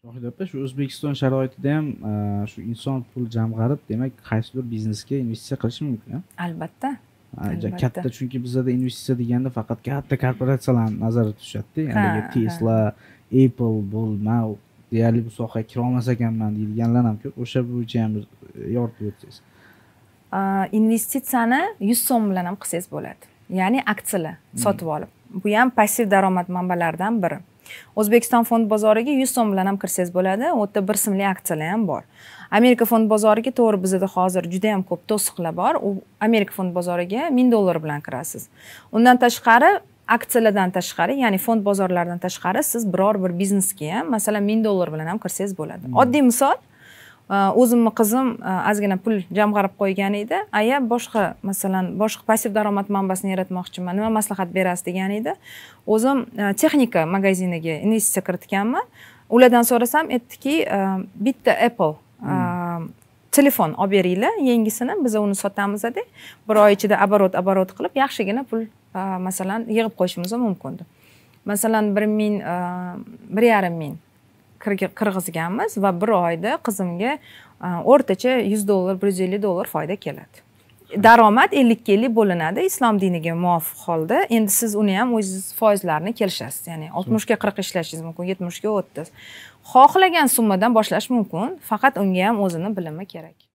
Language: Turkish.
Shohid opa, shu O'zbekiston sharoitida ham shu inson pul jamg'arib, demak, qaysidir biznesga investitsiya qilish mumkin-a? Albatta. Katta, chunki bizda investitsiya deganda faqat katta korporatsiyalarni nazarda tutishadi-da, ya'ni Tesla, Apple, bo'lmay, deyarli bu sohaga kira olmas ekanman deydiganlar ham ko'p. O'sha bo'yicha ham yoritib o'tsangiz. Investitsiyani 100 so'm bilan ham qilsangiz bo'ladi. Ya'ni aksiyalar sotib olib. Bu ham passiv daromad manbalaridan biri. O'zbekiston fond bozoriga 100 so'm bilan ham kirsangiz bo'ladi. U yerda bir so'mlik aksiyalar ham bor. Amerika fond bozoriga to'g'ri bizda hozir juda ham ko'p to'siqlar bor. U Amerika fond bozoriga $1000 bilan kirasiz. Undan tashqari aksiyalardan tashqari, ya'ni fond bozorlaridan tashqari siz biror bir biznesga ham, masalan, $1000 bilan ham kirsangiz bo'ladi. Oddiy misol, o'zimning qizim ozgina pul jamg'arib qo'ygan edi. Aya, boshqa, masalan, boshqa passiv daromad manbasini yaratmoqchiman. Nima maslahat berasiz degan edi. O'zim texnika magaziniga investitsiya kiritganman. Ulardan so'rasam, aytdiki, bitta Apple telefon olib beringlar, yangisini biz uni sotamiz deb, bir oy ichida aborot qilib, yaxshigina pul masalan yig'ib qo'yishimiz mumkin. Masalan 1,5 ming kirgizganmiz va bir oyda qizimga o'rtacha $100, $150 foyda keladi. Daromad 50-50 bo'linadi islom diniga muvofiq holda. Endi siz uni ham o'z foizlarini kelishasiz, ya'ni 60 ga 40 ishlashingiz mumkin, 70 ga 30. Xohlagan summadan boshlash mumkin, faqat unga ham o'zini bilimi kerak.